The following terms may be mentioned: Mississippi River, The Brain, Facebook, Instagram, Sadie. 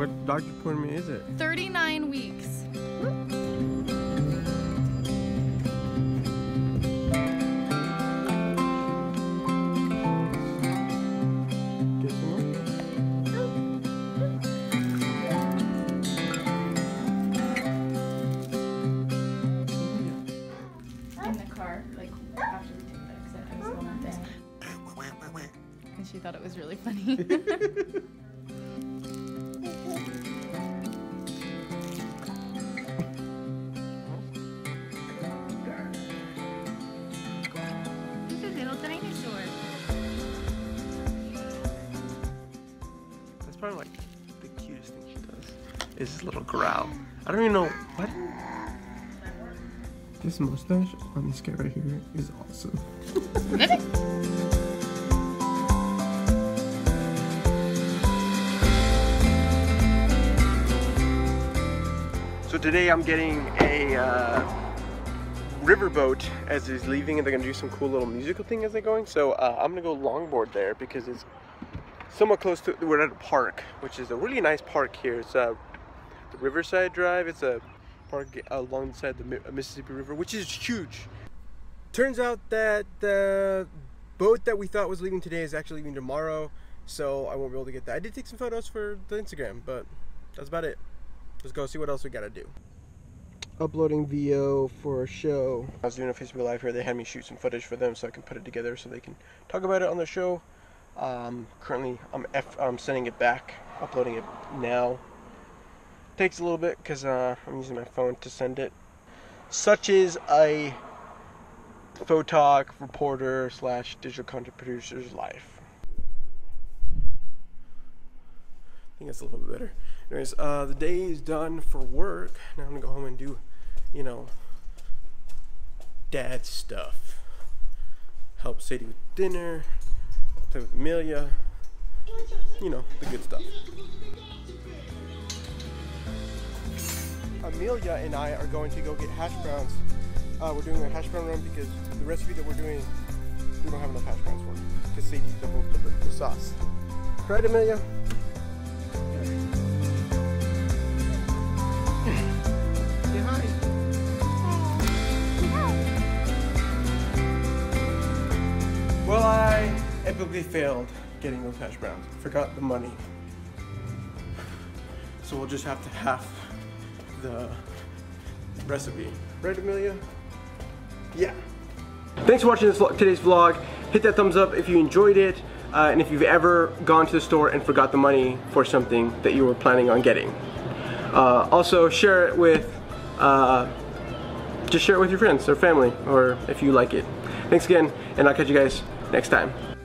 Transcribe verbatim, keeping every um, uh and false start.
What doctor appointment is it? thirty-nine weeks. She thought it was really funny. He's a little dinosaur. That's probably like the cutest thing she does, is this little growl. I don't even know what. This mustache on this guy right here is awesome. Really? So today I'm getting a uh, riverboat as he's leaving, and they're gonna do some cool little musical thing as they're going. So uh, I'm gonna go longboard there because it's somewhat close to, we're at a park, which is a really nice park here. It's uh, the Riverside Drive. It's a park alongside the Mississippi River, which is huge. Turns out that the boat that we thought was leaving today is actually leaving tomorrow. So I won't be able to get that. I did take some photos for the Instagram, but that's about it. Let's go see what else we gotta do. Uploading V O for a show. I was doing a Facebook Live here. They had me shoot some footage for them so I can put it together so they can talk about it on the show. Um, currently, I'm, F I'm sending it back, uploading it now. Takes a little bit because uh, I'm using my phone to send it. Such is a photog reporter slash digital content producer's life. I think that's a little bit better. Anyways, uh, the day is done for work. Now I'm gonna go home and do, you know, dad stuff. Help Sadie with dinner, play with Amelia, you know, the good stuff. Amelia and I are going to go get hash browns. Uh, we're doing a hash brown run because the recipe that we're doing, we don't have enough hash browns for it, because Sadie doubled the, the sauce. Right, Amelia? Well, I epically failed getting those hash browns. Forgot the money. So we'll just have to half the recipe. Right, Amelia? Yeah. Thanks for watching this vlog, today's vlog. Hit that thumbs up if you enjoyed it. Uh, and if you've ever gone to the store and forgot the money for something that you were planning on getting. Uh, also share it with, uh, just share it with your friends or family, or if you like it. Thanks again, and I'll catch you guys next time.